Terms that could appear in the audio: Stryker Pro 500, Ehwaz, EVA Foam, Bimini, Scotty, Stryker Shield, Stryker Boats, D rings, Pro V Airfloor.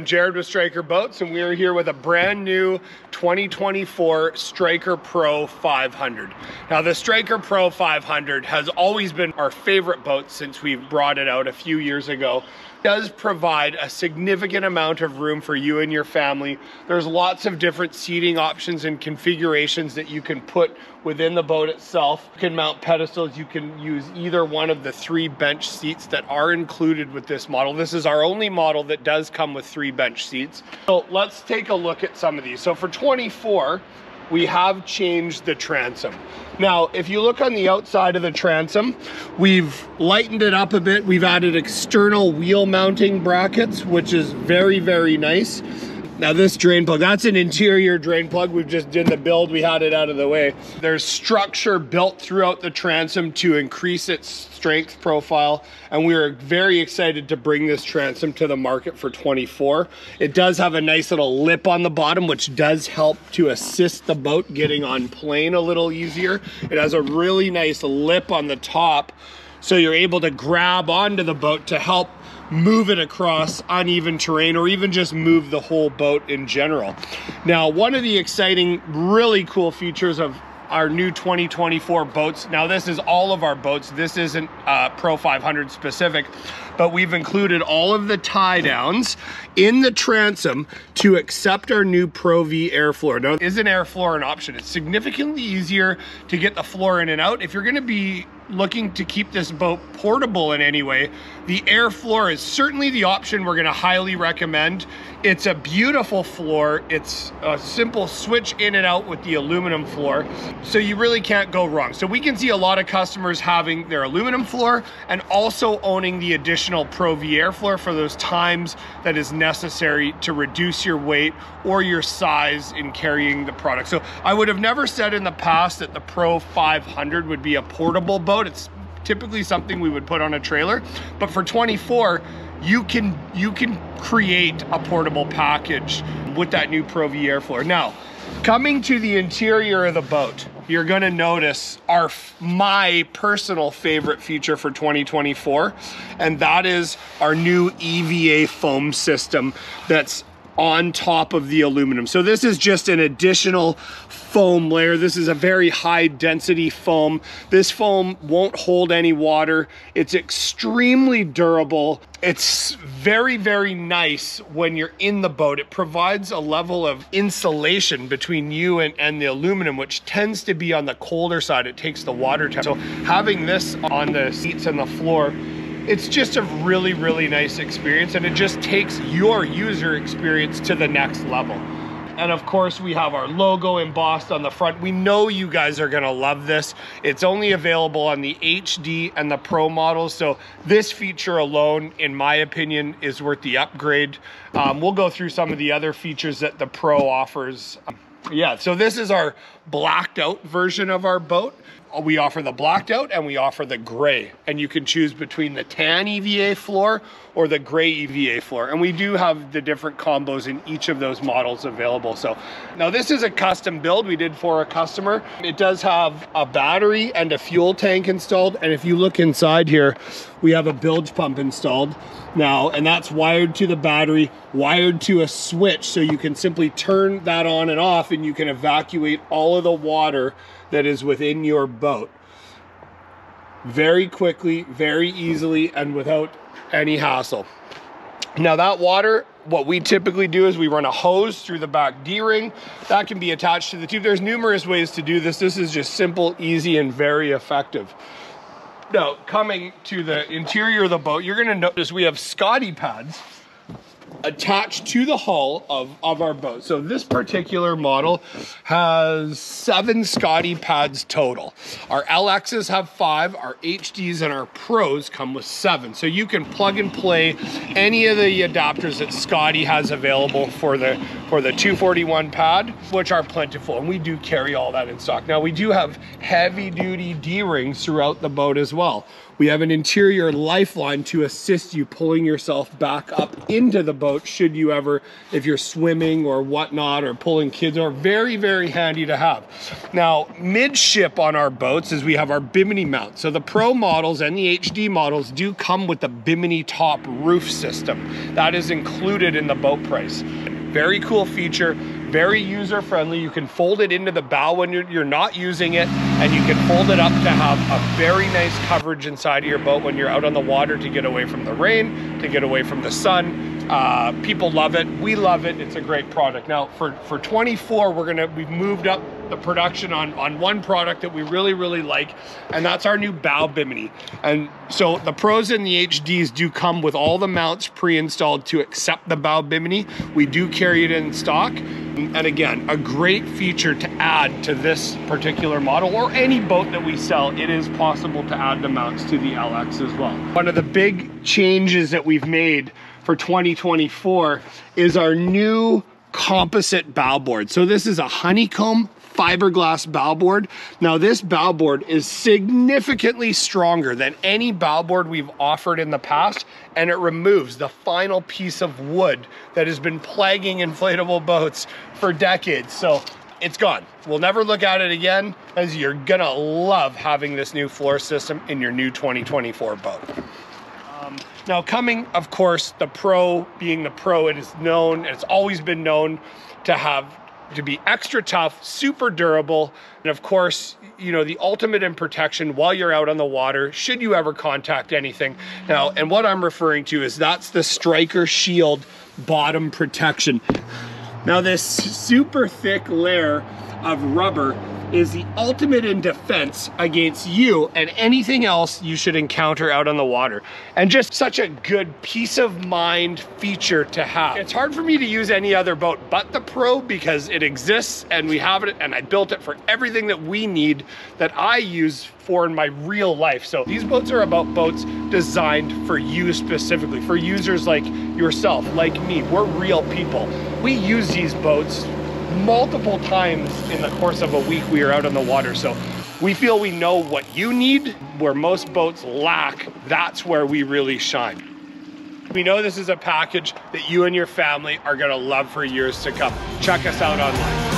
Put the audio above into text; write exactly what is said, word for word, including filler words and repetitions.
I'm Jared with Stryker Boats, and we are here with a brand new twenty twenty-four Stryker Pro five hundred. Now the Stryker Pro five hundred has always been our favorite boat since we brought it out a few years ago. It does provide a significant amount of room for you and your family. There's lots of different seating options and configurations that you can put within the boat itself. You can mount pedestals, you can use either one of the three bench seats that are included with this model. This is our only model that does come with three bench seats. So let's take a look at some of these. So for twenty-four, we have changed the transom. Now, if you look on the outside of the transom, we've lightened it up a bit. We've added external wheel mounting brackets, which is very, very nice. Now this drain plug, that's an interior drain plug. We've just done the build, we had it out of the way. There's structure built throughout the transom to increase its strength profile. And we are very excited to bring this transom to the market for twenty-four. It does have a nice little lip on the bottom, which does help to assist the boat getting on plane a little easier. It has a really nice lip on the top, so you're able to grab onto the boat to help move it across uneven terrain, or even just move the whole boat in general. Now, one of the exciting, really cool features of our new twenty twenty-four boats. Now this is all of our boats. This isn't uh, Pro five hundred specific, but we've included all of the tie downs in the transom to accept our new Pro V Airfloor. Now, is an Airfloor an option? It's significantly easier to get the floor in and out. If you're gonna be looking to keep this boat portable in any way, the Airfloor is certainly the option we're gonna highly recommend. It's a beautiful floor. It's a simple switch in and out with the aluminum floor, so you really can't go wrong. So we can see a lot of customers having their aluminum floor and also owning the additional Pro V Airfloor for those times that is necessary to reduce your weight or your size in carrying the product. So I would have never said in the past that the Pro five hundred would be a portable boat. It's typically something we would put on a trailer, but for twenty-four, you can you can create a portable package with that new Pro V Airfloor. Now, coming to the interior of the boat, you're going to notice our my personal favorite feature for twenty twenty-four, and that is our new E V A foam system that's on top of the aluminum. So this is just an additional foam layer. This is a very high density foam. This foam won't hold any water. It's extremely durable. It's very, very nice when you're in the boat. It provides a level of insulation between you and, and the aluminum, which tends to be on the colder side. It takes the water temp. So having this on the seats and the floor, it's just a really, really nice experience, and it just takes your user experience to the next level. And of course, we have our logo embossed on the front. We know you guys are gonna love this. It's only available on the H D and the Pro models, so this feature alone, in my opinion, is worth the upgrade. Um, we'll go through some of the other features that the Pro offers. Yeah, so this is our blacked out version of our boat. We offer the blacked out and we offer the gray, and you can choose between the tan E V A floor or the gray E V A floor. And we do have the different combos in each of those models available. So now this is a custom build we did for a customer. It does have a battery and a fuel tank installed. And if you look inside here, we have a bilge pump installed now, and that's wired to the battery, wired to a switch. So you can simply turn that on and off, and you can evacuate all of the water that is within your boat very quickly, very easily, and without any hassle. Now that water, what we typically do is we run a hose through the back D-ring. That can be attached to the tube. There's numerous ways to do this. This is just simple, easy, and very effective. Now, coming to the interior of the boat, you're gonna notice we have Scotty pads attached to the hull of, of our boat. So this particular model has seven Scotty pads total. Our L Xs have five, our H Ds and our Pros come with seven. So you can plug and play any of the adapters that Scotty has available for the, for the two forty-one pad, which are plentiful, and we do carry all that in stock. Now we do have heavy duty D-rings throughout the boat as well. We have an interior lifeline to assist you pulling yourself back up into the boat should you ever, if you're swimming or whatnot or pulling kids, are very, very handy to have. Now, midship on our boats is we have our Bimini mount. So the Pro models and the H D models do come with the Bimini top roof system. That is included in the boat price. Very cool feature, very user-friendly. You can fold it into the bow when you're, you're not using it, and you can fold it up to have a very nice coverage inside of your boat when you're out on the water to get away from the rain, to get away from the sun. Uh, people love it, we love it, it's a great product. Now, for, for twenty-four, we're gonna, we've moved up the production on, on one product that we really, really like, and that's our new bow Bimini. And so the Pros and the H Ds do come with all the mounts pre-installed to accept the bow Bimini. We do carry it in stock. And again, a great feature to add to this particular model or any boat that we sell, it is possible to add the mounts to the L X as well. One of the big changes that we've made for twenty twenty-four is our new composite bow board. So this is a honeycomb fiberglass bow board. Now this bow board is significantly stronger than any bow board we've offered in the past, and it removes the final piece of wood that has been plaguing inflatable boats for decades. So it's gone. We'll never look at it again, as you're gonna love having this new floor system in your new twenty twenty-four boat. Now coming, of course, the Pro being the Pro, it is known, it's always been known to have, to be extra tough, super durable, and of course, you know, the ultimate in protection while you're out on the water, should you ever contact anything. Now, and what I'm referring to is that's the Stryker Shield bottom protection. Now this super thick layer of rubber is the ultimate in defense against you and anything else you should encounter out on the water. And just such a good peace of mind feature to have. It's hard for me to use any other boat but the Pro, because it exists and we have it, and I built it for everything that we need that I use for in my real life. So these boats are about boats designed for you specifically, for users like yourself, like me. We're real people. We use these boats multiple times in the course of a week we are out on the water, so we feel we know what you need. Where most boats lack, that's where we really shine. We know this is a package that you and your family are going to love for years to come. Check us out online.